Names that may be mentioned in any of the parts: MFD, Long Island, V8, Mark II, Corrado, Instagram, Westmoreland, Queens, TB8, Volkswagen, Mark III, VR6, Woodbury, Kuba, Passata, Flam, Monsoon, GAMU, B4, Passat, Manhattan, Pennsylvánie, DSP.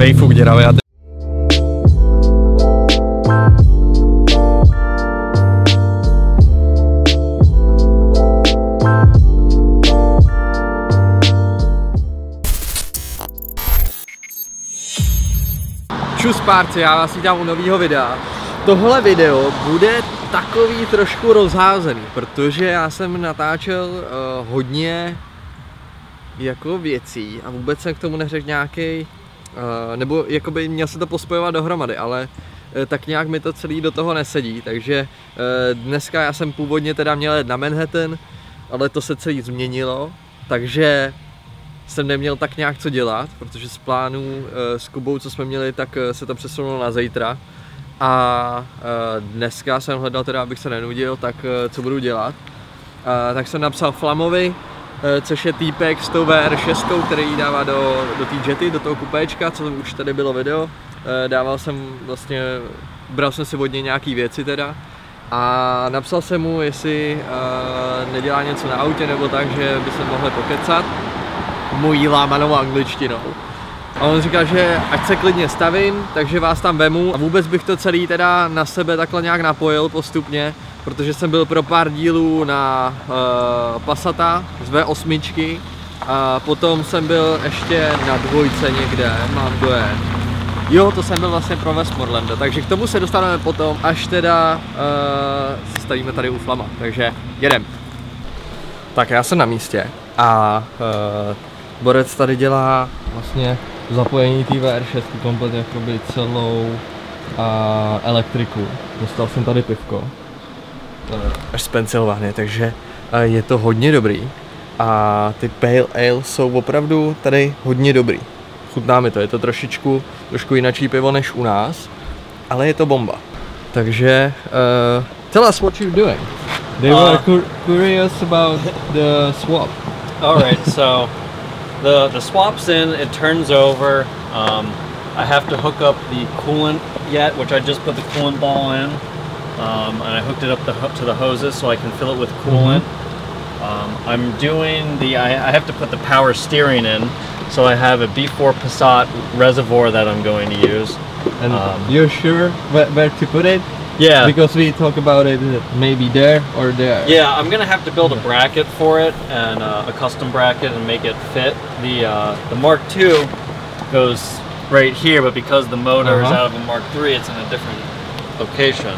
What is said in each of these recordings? vejfuk děravý. Čus párci, já vás vítám u nového videa. Tohle video bude takový trošku rozházený, protože já jsem natáčel hodně jako věcí a vůbec jsem k tomu neřekl nějaký, nebo jakoby měl se to pospojovat dohromady, ale tak nějak mi to celý do toho nesedí, takže dneska já jsem původně teda měl jet na Manhattan, ale to se celý změnilo, takže jsem neměl tak nějak co dělat, protože z plánů s Kubou, co jsme měli, tak se to přesunulo na zítra. A dneska jsem hledal teda, abych se nenudil, tak co budu dělat. Tak jsem napsal Flamovi, což je týpek s tou VR6, který dává do té jety, do toho kupéčka, co už tady bylo video. Dával jsem vlastně, bral jsem si od něj nějaký věci teda. A napsal jsem mu, jestli nedělá něco na autě nebo tak, že by se mohli pokecat mojí lámanou angličtinou. A on říkal, že ať se klidně stavím, takže vás tam vemu. A vůbec bych to celý teda na sebe takhle nějak napojil postupně, protože jsem byl pro pár dílů na Passata z V8. A potom jsem byl ještě na dvojce někde, mám dojem. Jo, to jsem byl vlastně pro Westmorelanda, takže k tomu se dostaneme potom, až teda se stavíme tady u Flama. Takže jedem. Tak já jsem na místě a Borec tady dělá vlastně zapojení té VR6 kompletně jakoby celou elektriku. Dostal jsem tady pivko až z Pensylvánie, takže je to hodně dobrý a ty pale ale jsou opravdu tady hodně dobrý. Chutná mi to, je to trošku jinačí pivo než u nás, ale je to bomba. Takže tell us what you're doing. They were curious about the swap. Alright, so The swap's in, it turns over. I have to hook up the coolant yet, which I just put the coolant ball in. And I hooked it up to the hoses so I can fill it with coolant. I'm doing I have to put the power steering in. So I have a B4 Passat reservoir that I'm going to use. And you're sure where to put it? Yeah. Because we talk about it maybe there or there. Yeah, I'm gonna have to build a bracket for it and a custom bracket and make it fit. The Mark II goes right here, but because the motor is out of the Mark III, it's in a different location.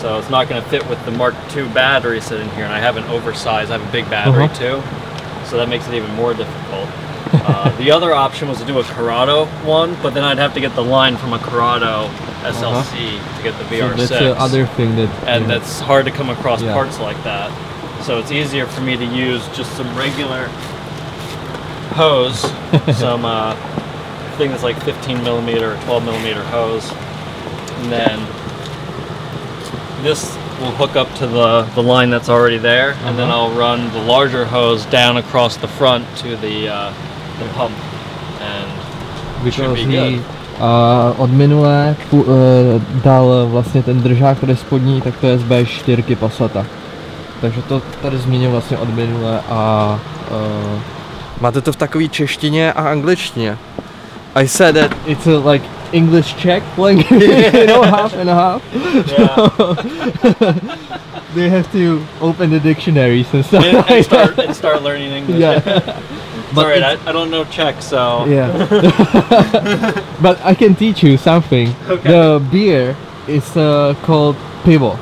So it's not gonna fit with the Mark II battery sitting here, and I have an oversized, I have a big battery too. So that makes it even more difficult. The other option was to do a Corrado one, but then I'd have to get the line from a Corrado SLC to get the VR6. So that's the other thing that's hard to come across parts like that. So it's easier for me to use just some regular hose, some thing that's like 15 millimeter or 12 millimeter hose, and then this will hook up to the line that's already there, and then I'll run the larger hose down across the front to the pump, and it should be good. Od minule dal vlastně ten držák tady spodní, tak to je z B4 Passata. Takže to tady zmíním vlastně od minule a... Máte to v takové češtině a angličtině. I said that it's a, like English Czech language, you know, half and a half. Yeah. They have to open the dictionaries and stuff and start learning English. Yeah. But all right, I don't know Czech, so... Yeah. But I can teach you something. Okay. The beer is called pivo.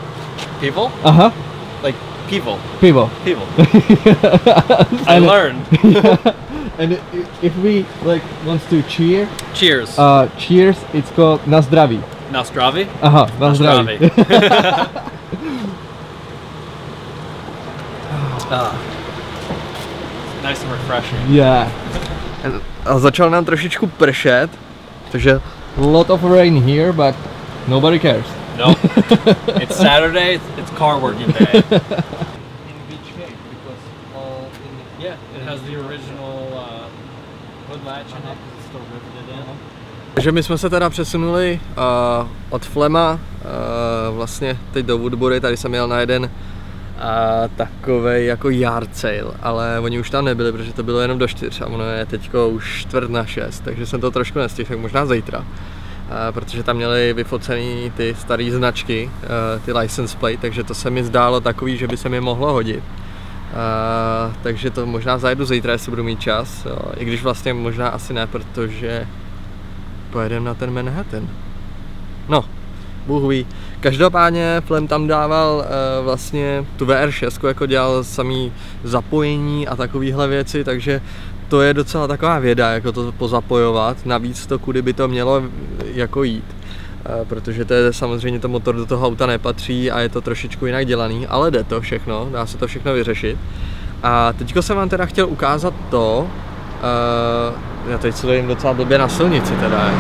Pivo? Uh-huh. Like pivo. Pivo. Pivo. I learned. And if we like wants to cheer... Cheers. Cheers, it's called na zdraví. Na zdraví? Uh-huh, na zdraví. Nice and refreshing. Yeah. A začal nám trošičku pršet, takže lot of rain here, but nobody cares. No. It's Saturday. It's car working day. In good shape because it has the original hood latch on it. It's still riveted in. Takže my jsme se teda přesunuli od Flema vlastně teď do Woodbury. Tady jsem jel na jeden a takovej jako yard sale, ale oni už tam nebyli, protože to bylo jenom do 4 a ono je teďko už 5:45, takže jsem to trošku nestihl, tak možná zítra. Protože tam měli vyfocený ty staré značky, ty license plate, takže to se mi zdálo takový, že by se mi mohlo hodit. Takže to možná zajdu zítra, jestli budu mít čas, jo. I když vlastně možná asi ne, protože pojedeme na ten Manhattan. No, Bůh ví. Každopádně Flam tam dával vlastně tu VR6, jako dělal samý zapojení a takovéhle věci, takže to je docela taková věda, jako to pozapojovat, navíc to kudy by to mělo jako jít. Protože to je samozřejmě, to motor do toho auta nepatří a je to trošičku jinak dělaný, ale jde to všechno, dá se to všechno vyřešit. A teďko jsem vám teda chtěl ukázat to, já teď se jim docela blbě na silnici teda,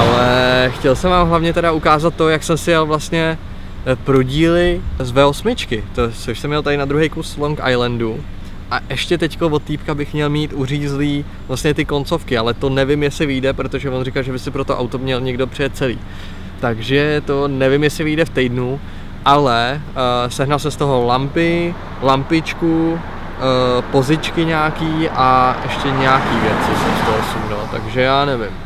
ale chtěl jsem vám hlavně teda ukázat to, jak jsem si jel vlastně prodíly z V8, což jsem měl tady na druhý kus Long Islandu. A ještě teďko od týpka bych měl mít uřízlý vlastně ty koncovky, ale to nevím, jestli vyjde, protože on říkal, že by si pro to auto měl někdo přijet celý. Takže to nevím, jestli vyjde v týdnu, ale sehnal se z toho lampy, lampičku, pozičky nějaký a ještě nějaký věci jsem z toho sundal, takže já nevím.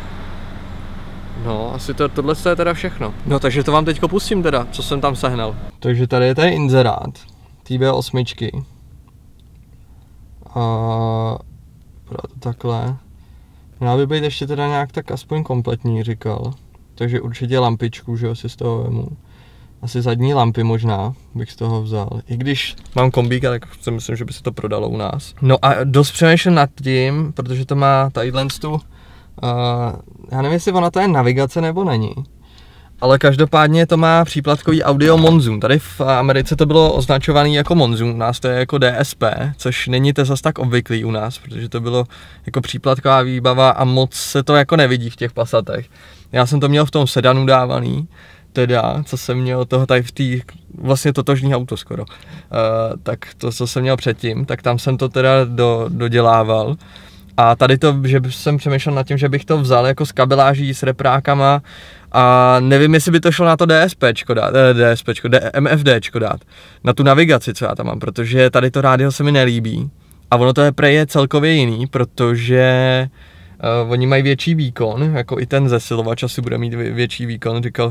No, asi to, tohle je teda všechno. No, takže to vám teďko pustím teda, co jsem tam sehnal. Takže tady je ten inzerát TB8. A to takhle. Měla by být ještě teda nějak tak aspoň kompletní, říkal. Takže určitě lampičku, že jo, si z toho vemu. Asi zadní lampy možná bych z toho vzal. I když mám kombíka, tak si myslím, že by se to prodalo u nás. No a dost přemýšlím nad tím, protože to má tadyhle tu... já nevím, jestli ona to je navigace nebo není. Ale každopádně to má příplatkový audio Monsoon. Tady v Americe to bylo označované jako Monsoon, u nás to je jako DSP, což není to zas tak obvyklý u nás, protože to bylo jako příplatková výbava a moc se to jako nevidí v těch Passatech. Já jsem to měl v tom sedanu dávaný, teda, co jsem měl toho tady v té, vlastně totožní auto skoro, tak to, co jsem měl předtím, tak tam jsem to teda dodělával. A tady to, že jsem přemýšlel nad tím, že bych to vzal jako s kabeláží, s reprákama a nevím, jestli by to šlo na to DSPčko dát, MFDčko dát, na tu navigaci, co já tam mám, protože tady to rádio se mi nelíbí a ono to je prej celkově jiný, protože oni mají větší výkon, jako i ten zesilovač asi bude mít větší výkon, říkal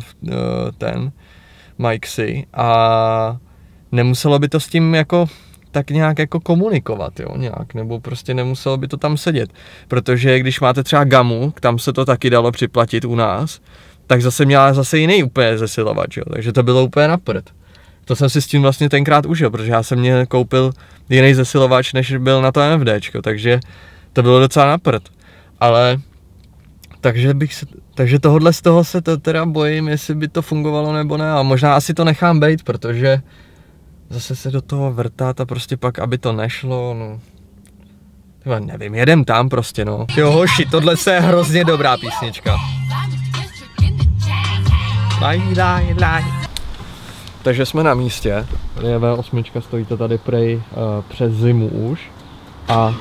ten Mike si, a nemuselo by to s tím jako... tak nějak jako komunikovat, jo, nějak, nebo prostě nemuselo by to tam sedět, protože když máte třeba GAMU, tam se to taky dalo připlatit u nás, tak zase měla zase jiný úplně zesilovač, jo, takže to bylo úplně na prd. To jsem si s tím vlastně tenkrát užil, protože já jsem mě koupil jiný zesilovač, než byl na to MFDčko, takže to bylo docela na prd, ale takže tohle z toho se to teda bojím, jestli by to fungovalo nebo ne, a možná asi to nechám být, protože zase se do toho vrtat a prostě pak, aby to nešlo, no. Tyba, nevím, jedem tam prostě, no. Jo, hoši, tohle je hrozně dobrá písnička. Takže jsme na místě. Tady je V8, stojí to tady prej přes zimu už. A...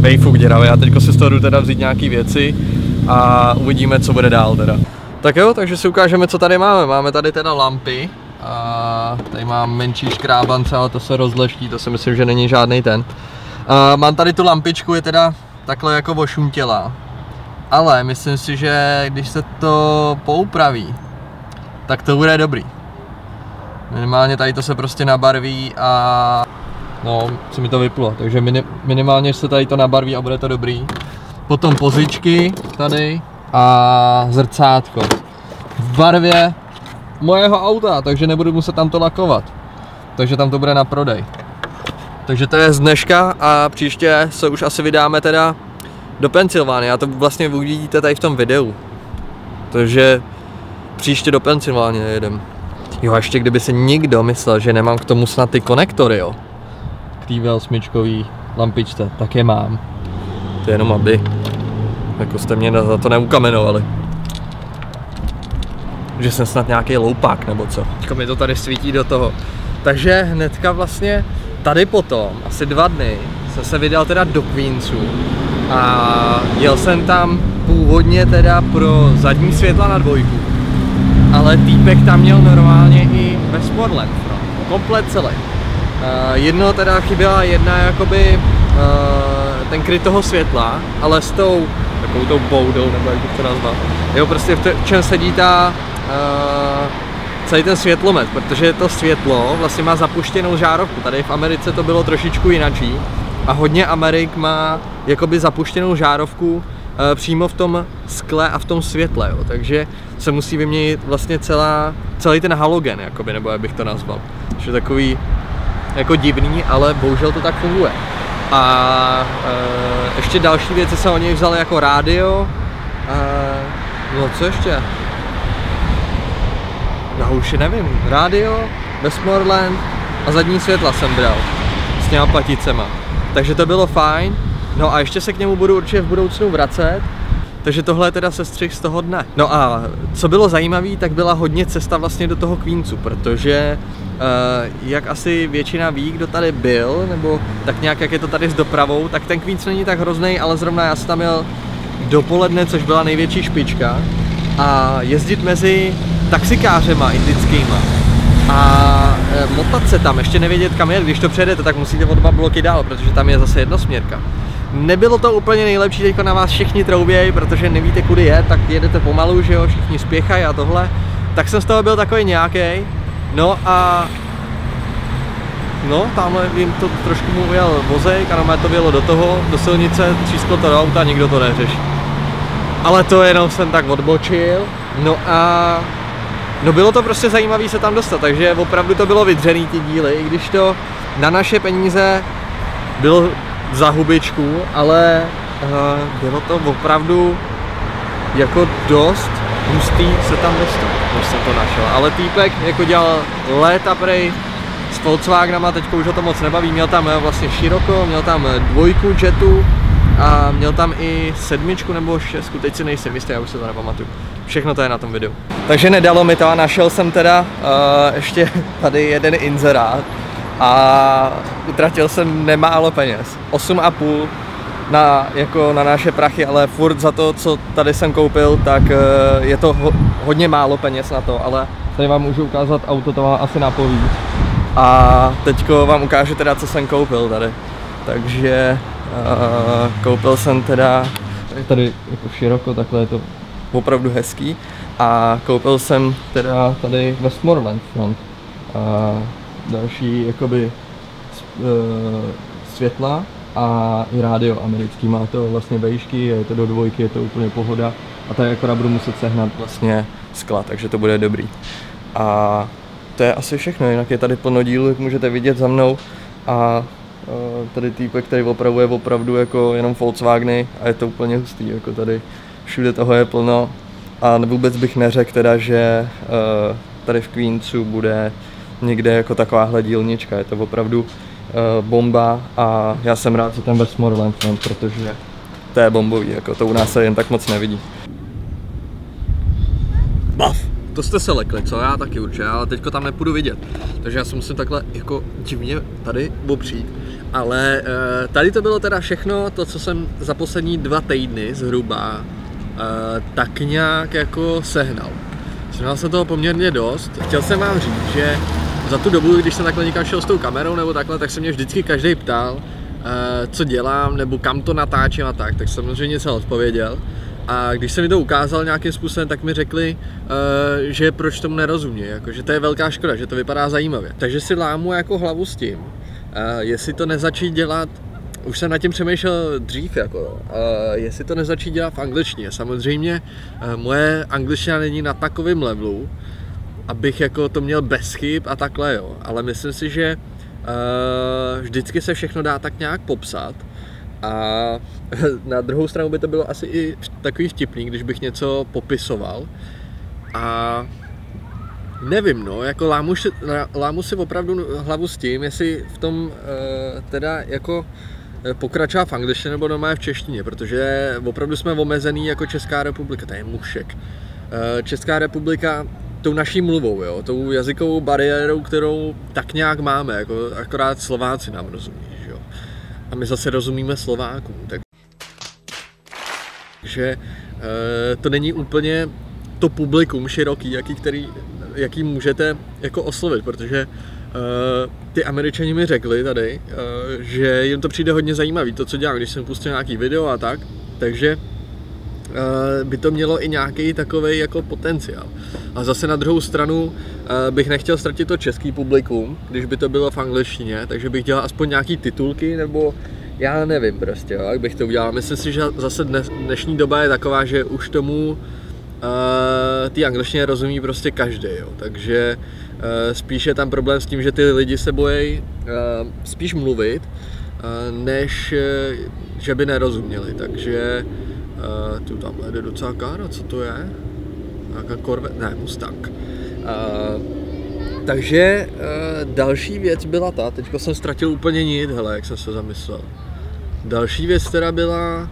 Vejfuk děravě, já teďko si z toho jdu teda vzít nějaký věci a uvidíme, co bude dál teda. Tak jo, takže si ukážeme, co tady máme. Máme tady teda lampy a tady mám menší škrábance, ale to se rozleští, to si myslím, že není žádný ten. Mám tady tu lampičku, je teda takhle jako ošuntělá, ale myslím si, že když se to poupraví, tak to bude dobrý. Minimálně tady to se prostě nabarví a no, se mi to vyplo, takže minimálně se tady to nabarví a bude to dobrý. Potom pozičky tady a zrcátko v barvě mojeho auta, takže nebudu muset tam to lakovat, takže tam to bude na prodej. Takže to je z dneška a příště se už asi vydáme teda do Pensylvánie a to vlastně uvidíte tady v tom videu, takže příště do Pensylvánie jedem. Jo, ještě kdyby si nikdo myslel, že nemám k tomu snad ty konektory, jo, k té V8 lampičce, tak je mám, to je jenom aby jako jste mě za to neukamenovali. Že jsem snad nějaký loupák nebo co. Teďka mi to tady svítí do toho. Takže hnedka vlastně tady potom, asi 2 dny, jsem se vydal teda do Queensu. A jel jsem tam původně teda pro zadní světla na 2. ale týpek tam měl normálně i Westmoreland, no, komplet celý. Jedno teda chyběla jedna jakoby ten kryt toho světla, ale s tou takovou tou boudou, nebo jak bych to nazval, jo, prostě v čem sedí ta celý ten světlomet, protože to světlo vlastně má zapuštěnou žárovku. Tady v Americe to bylo trošičku jinačí a hodně Amerik má jakoby zapuštěnou žárovku přímo v tom skle a v tom světle, jo. Takže se musí vyměnit vlastně celý ten halogen, jakoby, nebo jak bych to nazval, což je takový jako divný, ale bohužel to tak funguje. A ještě další věci se o něj vzaly jako rádio, no co ještě? Já už nevím, rádio, Westmoreland a zadní světla jsem bral s něma paticema, takže to bylo fajn. No a ještě se k němu budu určitě v budoucnu vracet, takže tohle je teda sestřih z toho dne. No a co bylo zajímavé, tak byla hodně cesta vlastně do toho Queensu, protože jak asi většina ví, kdo tady byl, nebo tak nějak jak je to tady s dopravou, tak ten Queens není tak hrozný, ale zrovna já jsem tam jel dopoledne, což byla největší špička, a jezdit mezi taxikářema indickýma a motat se tam, ještě nevědět kam jet, když to přejedete, tak musíte o 2 bloky dál, protože tam je zase jednosměrka. Nebylo to úplně nejlepší, teďko na vás všichni troubějí, protože nevíte kudy jet, tak jedete pomalu, že jo, všichni spěchají a tohle, tak jsem z toho byl takový nějaký. No a no, tamhle jim to trošku mu ujel vozejk a na mě to bylo do toho, do silnice, třísklo to do auta, nikdo to neřeší. Ale to jenom jsem tak odbočil, no a no bylo to prostě zajímavé se tam dostat, takže opravdu to bylo vydřený ty díly, i když to na naše peníze bylo za hubičku, ale bylo to opravdu jako dost hustý se tam dostat, když jsem to našel. Ale týpek jako dělal léta prej s Volkswagenama, teďko už ho to moc nebaví, měl tam vlastně široko, měl tam 2 jetu a měl tam i 7 nebo 6, teď si nejsem jistý, já už se to nepamatuju. Všechno to je na tom videu. Takže nedalo mi to a našel jsem teda ještě tady jeden inzerát a utratil jsem nemálo peněz, 8,5 jako na naše prachy, ale furt za to, co tady jsem koupil, tak je to hodně málo peněz na to, ale tady vám můžu ukázat auto, to vám asi napoví. A teďko vám ukážu teda, co jsem koupil tady. Takže koupil jsem teda, tady jako široko, takhle je to opravdu hezký, a koupil jsem teda tady Westmoreland front a další jakoby světla a i rádio americký, má to vlastně vejšky, je to do 2, je to úplně pohoda a tady akorát budu muset sehnat vlastně skla, takže to bude dobrý. A to je asi všechno, jinak je tady plno dílů, jak můžete vidět za mnou, a tady týpek, který opravuje opravdu jako jenom Volkswageny a je to úplně hustý, jako tady všude toho je plno a vůbec bych neřekl teda, že tady v Queensu bude někde jako takováhle dílnička, je to opravdu bomba a já jsem rád, že ten Westmoreland, protože to je bombový, jako to u nás se jen tak moc nevidí. Baf! To jste se lekli, co? Já taky určitě, ale teďko tam nepůjdu vidět, takže já se musím takhle jako divně tady opřít. Ale tady to bylo teda všechno, to co jsem za poslední 2 týdny zhruba tak nějak jako sehnal. Sehnal jsem toho poměrně dost. Chtěl jsem vám říct, že za tu dobu, když jsem takhle někam šel s tou kamerou nebo takhle, tak se mě vždycky každý ptal, co dělám nebo kam to natáčím a tak, tak samozřejmě jsem odpověděl. A když jsem mi to ukázal nějakým způsobem, tak mi řekli, že proč tomu nerozumí, jako, že to je velká škoda, že to vypadá zajímavě. Takže si lámu jako hlavu s tím, jestli to nezačít dělat, už jsem nad tím přemýšlel dřív, jako, jestli to nezačít dělat v angličtině. Samozřejmě moje angličtina není na takovém levelu, abych jako to měl bez chyb a takhle, jo. Ale myslím si, že vždycky se všechno dá tak nějak popsat. A na druhou stranu by to bylo asi i takový vtipný, když bych něco popisoval. A nevím, no, jako lámu si opravdu hlavu s tím, jestli v tom teda jako pokračovat v angličtině nebo doma je v češtině, protože opravdu jsme omezený jako Česká republika, to je mušek. Česká republika tou naší mluvou, jo, tou jazykovou bariérou, kterou tak nějak máme, jako akorát Slováci nám rozumí. A my zase rozumíme Slovákům, takže to není úplně to publikum široký, jaký můžete jako oslovit, protože ty Američani mi řekli tady, že jim to přijde hodně zajímavý, to co dělám, když jsem pustil nějaký video a tak, takže by to mělo i nějaký takovej jako potenciál. A zase na druhou stranu bych nechtěl ztratit to český publikum, když by to bylo v angličtině, takže bych dělal aspoň nějaký titulky, nebo já nevím prostě, jo, jak bych to udělal. Myslím si, že zase dnešní doba je taková, že už tomu ty angličtině rozumí prostě každý, jo. Takže spíš je tam problém s tím, že ty lidi se bojí spíš mluvit, než že by nerozuměli, takže tu tamhle jde docela kára, co to je? Nějaká korvet, ne, Mustang. Takže další věc byla ta, teďko jsem ztratil úplně nit, hele, jak jsem se zamyslel. Další věc teda byla,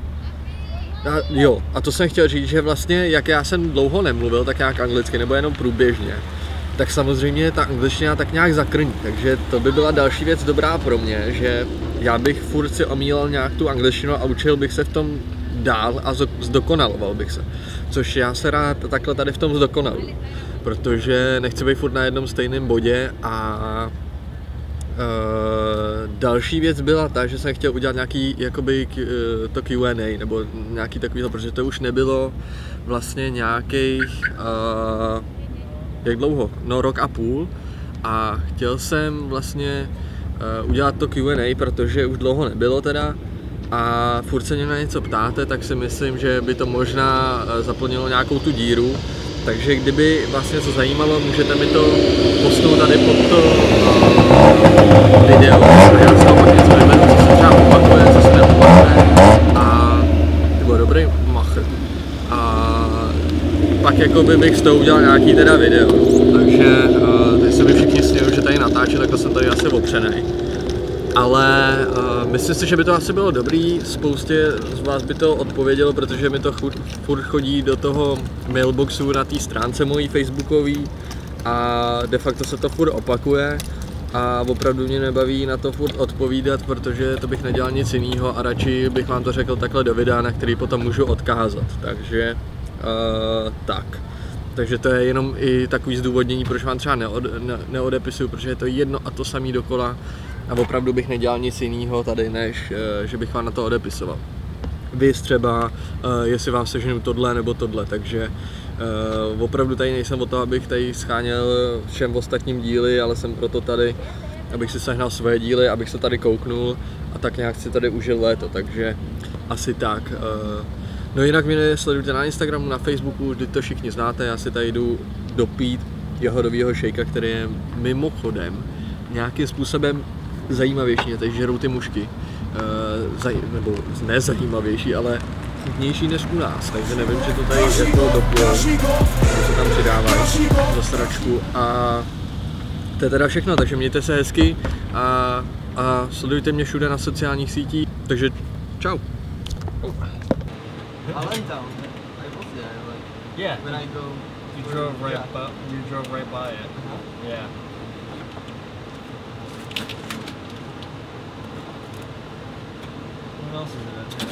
jo, a to jsem chtěl říct, že vlastně, jak já jsem dlouho nemluvil, tak nějak anglicky, nebo jenom průběžně, tak samozřejmě ta angličtina tak nějak zakrní, takže to by byla další věc dobrá pro mě, že já bych furt si omílal nějak tu angličtinu a učil bych se v tom dál a zdokonaloval bych se, což já se rád takhle tady v tom zdokonaluji, protože nechci být furt na jednom stejném bodě a další věc byla ta, že jsem chtěl udělat nějaký jakoby to Q&A nebo nějaký takovýhle, protože to už nebylo vlastně nějakých jak dlouho? No rok a půl a chtěl jsem vlastně udělat to Q&A, protože už dlouho nebylo teda a furt se mě na něco ptáte, tak si myslím, že by to možná zaplnilo nějakou tu díru, takže kdyby vás něco zajímalo, můžete mi to posnout tady pod to video, já se pak něco vyberu, co se třeba opakuje, co se neopakuje a to bylo dobrý machr a pak jakoby bych s toho udělal nějaký teda video, takže teď se mi všichni smějí, že tady natáčet, tak to jsem tady asi opřenej. Ale myslím si, že by to asi bylo dobrý, spoustě z vás by to odpovědělo, protože mi to furt chodí do toho mailboxu na té stránce mojí facebookový a de facto se to furt opakuje a opravdu mě nebaví na to furt odpovídat, protože to bych nedělal nic jiného a radši bych vám to řekl takhle do videa, na který potom můžu odkázat, takže tak. Takže to je jenom i takový zdůvodnění, proč vám třeba neodepisuju, protože je to jedno a to samý dokola. A opravdu bych nedělal nic jiného tady, než že bych vám na to odepisoval. Vys třeba, jestli vám seženu tohle nebo tohle, takže opravdu tady nejsem o to, abych tady scháněl všem ostatním díly, ale jsem proto tady, abych si sehnal svoje díly, abych se tady kouknul a tak nějak si tady užil léto, takže asi tak. No jinak mě sledujte na Instagramu, na Facebooku, vždyť to všichni znáte, já si tady jdu dopít jahodovýho šejka, který je mimochodem nějakým způsobem zajímavější, teď žerou ty mušky, nebo nezajímavější, ale chutnější než u nás, takže nevím, že to tady je to doplou, co tam přidávají za sračku a to je teda všechno, takže mějte se hezky a sledujte mě všude na sociálních sítích, takže čau. I went down there. I was there, like, yeah. When I go... You drove right, yeah. By, you drove right by it. Uh-huh. Yeah. What else is it?